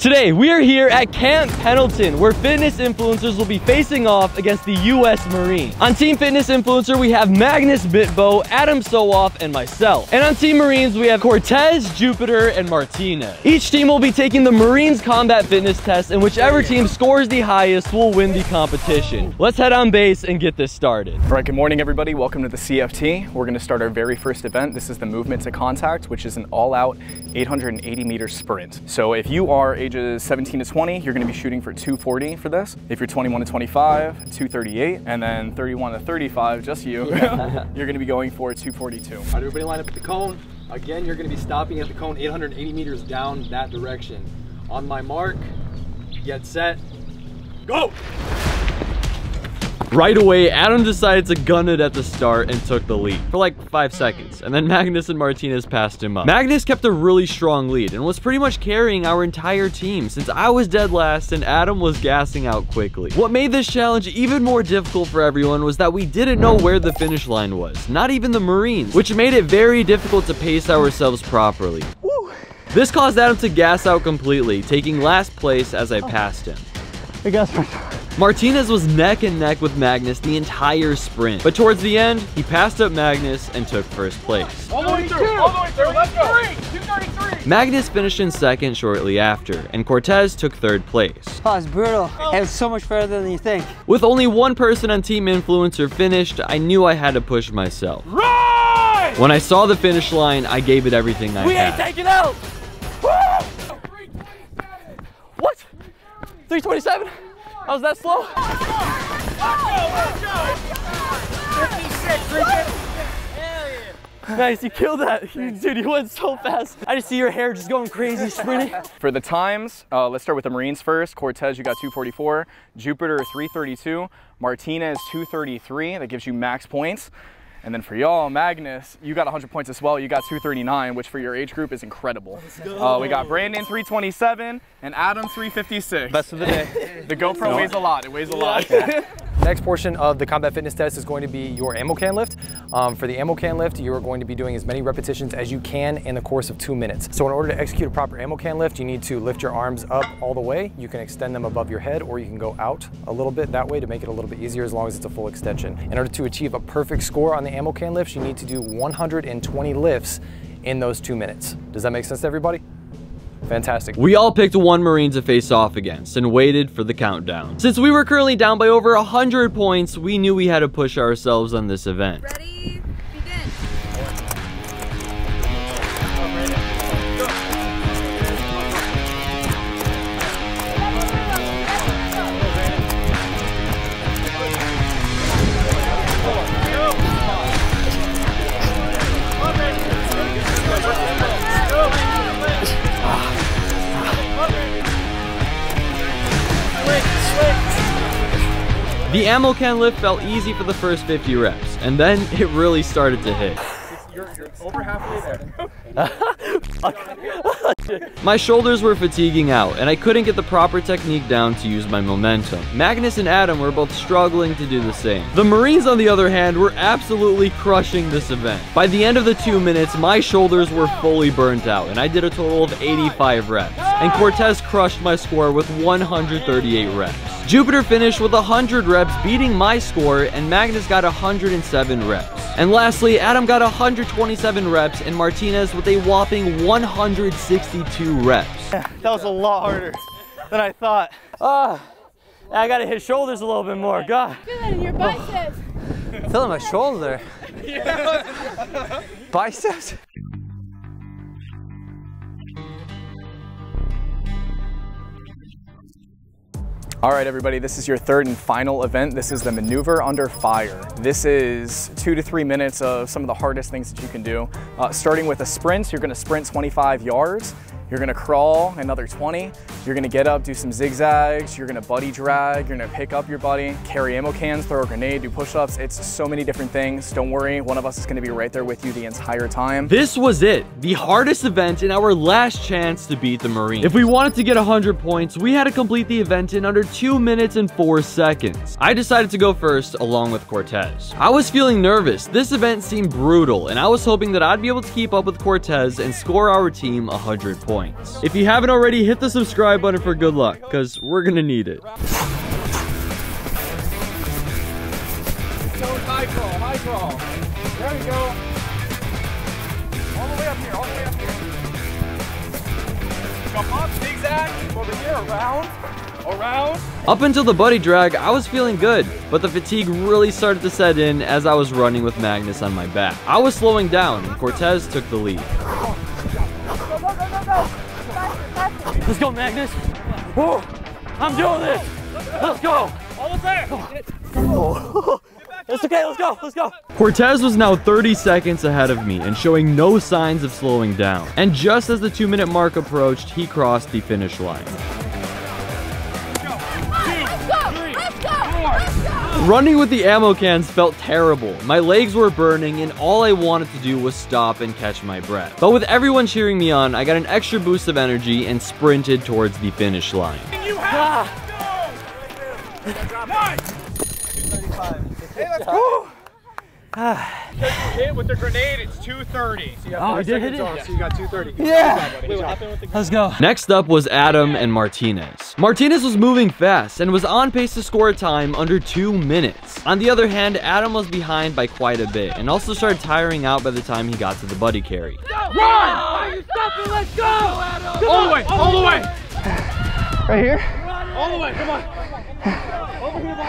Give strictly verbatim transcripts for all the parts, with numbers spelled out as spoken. Today, we are here at Camp Pendleton, where fitness influencers will be facing off against the U S Marine. On Team Fitness Influencer, we have Magnus Midtbo, Adam Sooff, and myself. And on Team Marines, we have Cortez, Jupiter, and Martinez. Each team will be taking the Marines combat fitness test, and whichever team scores the highest will win the competition. Let's head on base and get this started. All right, good morning, everybody. Welcome to the C F T. We're gonna start our very first event. This is the Movement to Contact, which is an all-out eight hundred eighty meter sprint. So if you are a ages seventeen to twenty, you're gonna be shooting for two forty for this. If you're twenty-one to twenty-five, two thirty-eight, and then thirty-one to thirty-five, just you, yeah. You're gonna be going for two forty-two. All right, everybody line up at the cone. Again, you're gonna be stopping at the cone eight hundred eighty meters down that direction. On my mark, get set, go! Right away, Adam decided to gun it at the start and took the lead for like five seconds, and then Magnus and Martinez passed him up. Magnus kept a really strong lead and was pretty much carrying our entire team since I was dead last and Adam was gassing out quickly. What made this challenge even more difficult for everyone was that we didn't know where the finish line was, not even the Marines, which made it very difficult to pace ourselves properly. Woo. This caused Adam to gas out completely, taking last place as I passed him. I guess Martinez was neck and neck with Magnus the entire sprint, but towards the end, he passed up Magnus and took first place. All the way through, all the way through, let's go! two thirty-three. Magnus finished in second shortly after, and Cortez took third place. Oh, it's brutal. Oh. It was so much further than you think. With only one person on Team Influencer finished, I knew I had to push myself. Right! When I saw the finish line, I gave it everything I we had. We ain't taking out! Woo! What? three twenty-seven? I was that slow? Nice, you killed that. You, dude, you went so fast. I just see your hair just going crazy, sprinting. For the times, uh, let's start with the Marines first. Cortez, you got two forty-four. Jupiter, three thirty-two. Martinez, two thirty-three. That gives you max points. And then for y'all, Magnus, you got one hundred points as well. You got two thirty-nine, which for your age group is incredible. Uh, we got Brandon, three twenty-seven, and Adam, three fifty-six. Best of the day. The GoPro weighs a lot. It weighs a lot. Next portion of the combat fitness test is going to be your ammo can lift. Um, for the ammo can lift, you are going to be doing as many repetitions as you can in the course of two minutes. So in order to execute a proper ammo can lift, you need to lift your arms up all the way. You can extend them above your head, or you can go out a little bit that way to make it a little bit easier as long as it's a full extension. In order to achieve a perfect score on the ammo can lifts, you need to do one hundred twenty lifts in those two minutes. Does that make sense to everybody? Fantastic. We all picked one Marine to face off against and waited for the countdown. Since we were currently down by over one hundred points, we knew we had to push ourselves on this event. Ready? The ammo can lift felt easy for the first fifty reps, and then it really started to hit. You're, you're over halfway there. My shoulders were fatiguing out, and I couldn't get the proper technique down to use my momentum. Magnus and Adam were both struggling to do the same. The Marines, on the other hand, were absolutely crushing this event. By the end of the two minutes, my shoulders were fully burnt out, and I did a total of eighty-five reps. And Cortez crushed my score with one hundred thirty-eight reps. Jupiter finished with one hundred reps, beating my score, and Magnus got one hundred seven reps. And lastly, Adam got one hundred twenty-seven reps, and Martinez with a whopping one hundred sixty-two reps. Yeah, that was a lot harder than I thought. Ah, oh, I gotta hit shoulders a little bit more. God. Feeling your biceps. Feeling my shoulder. Yeah. Biceps. All right, everybody, this is your third and final event. This is the maneuver under fire. This is two to three minutes of some of the hardest things that you can do. Uh, starting with a sprint, you're gonna sprint twenty-five yards. You're gonna crawl another twenty. You're gonna get up, do some zigzags. You're gonna buddy drag. You're gonna pick up your buddy, carry ammo cans, throw a grenade, do push-ups. It's so many different things. Don't worry, one of us is gonna be right there with you the entire time. This was it, the hardest event and our last chance to beat the Marines. If we wanted to get one hundred points, we had to complete the event in under two minutes and four seconds. I decided to go first along with Cortez. I was feeling nervous. This event seemed brutal, and I was hoping that I'd be able to keep up with Cortez and score our team one hundred points. points. If you haven't already, hit the subscribe button for good luck, because we're gonna need it. High crawl, high crawl. There we go. All the way up here, all the way up here. Come up, zigzag, over here, around, around. Up until the buddy drag, I was feeling good, but the fatigue really started to set in as I was running with Magnus on my back. I was slowing down, and Cortez took the lead. Go, go, go, go, go. Faster, faster. Let's go, Magnus. Woo, I'm doing this. Let's go. Almost there. Oh. It's okay, let's go, let's go. Cortez was now thirty seconds ahead of me and showing no signs of slowing down. And just as the two minute mark approached, he crossed the finish line. Running with the ammo cans felt terrible. My legs were burning and all I wanted to do was stop and catch my breath. But with everyone cheering me on, I got an extra boost of energy and sprinted towards the finish line. You have to go. Nice. Hey, let's go! Hit with the grenade, it's two thirty. So oh, I did hit it? Off, so you got two thirty. Yeah! Wait, let's go. Next up was Adam and Martinez. Martinez was moving fast and was on pace to score a time under two minutes. On the other hand, Adam was behind by quite a bit and also started tiring out by the time he got to the buddy carry. Run! Are you stopping? Let's go! All the way, all the way! Right here? All the way, come on! Over here, over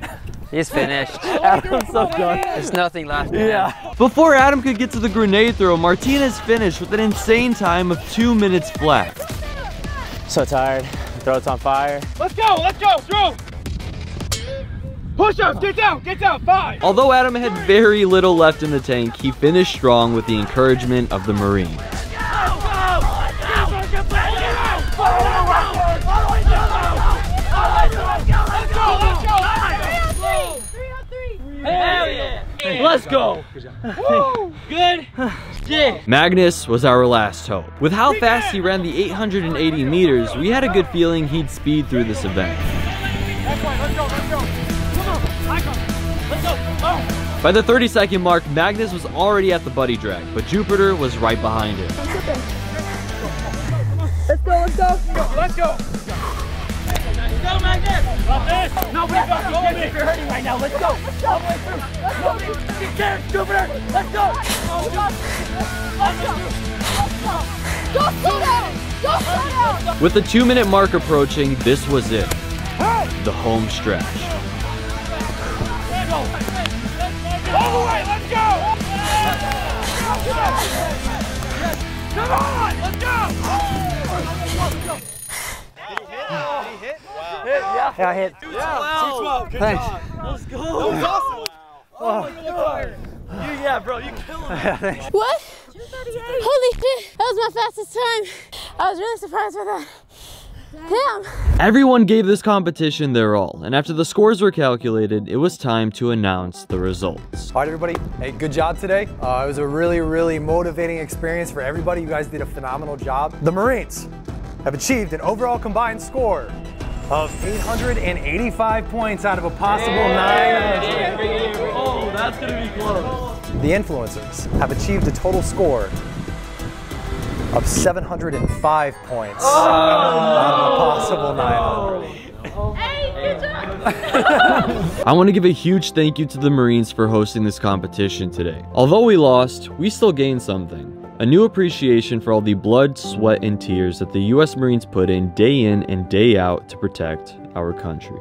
here. He's finished. Adam's so done. There's nothing left. Yeah. Before Adam could get to the grenade throw, Martinez finished with an insane time of two minutes flat. So tired. Throat's on fire. Let's go. Let's go. Through. Push up. Get down. Get down. Five. Although Adam had very little left in the tank, he finished strong with the encouragement of the Marines. Let's go! Good job. Good. Magnus was our last hope. With how fast he ran the eight hundred eighty meters, we had a good feeling he'd speed through this event. By the thirty second mark, Magnus was already at the buddy drag, but Jupiter was right behind him. Let's go, let's go! Let's go! Go, Magnus! Love this! No, we're not going to be hurting right now. Let's go! All the way through! Let's go! Get there, Jupiter! Let's go! Oh, go! Let's go! Go slow down! Go slow down! With the two minute mark approaching, this was it. The home stretch. All the way! Let's go! Come on! Let's go! Let's go! Yeah, I hit. two twelve. Good job. Let's go. That was awesome. Oh my God. You, yeah, bro, you killed it. What? Holy shit. That was my fastest time. I was really surprised by that. Damn. Everyone gave this competition their all, and after the scores were calculated, it was time to announce the results. All right, everybody. Hey, good job today. Uh, it was a really, really motivating experience for everybody. You guys did a phenomenal job. The Marines have achieved an overall combined score of eight hundred eighty-five points out of a possible yeah, nine. Yeah, yeah, yeah. Oh, that's gonna be close. The influencers have achieved a total score of seven hundred five points oh, out of a possible nine. Oh, no. Hey, good job. I want to give a huge thank you to the Marines for hosting this competition today. Although we lost, we still gained something. A new appreciation for all the blood, sweat, and tears that the U S Marines put in day in and day out to protect our country.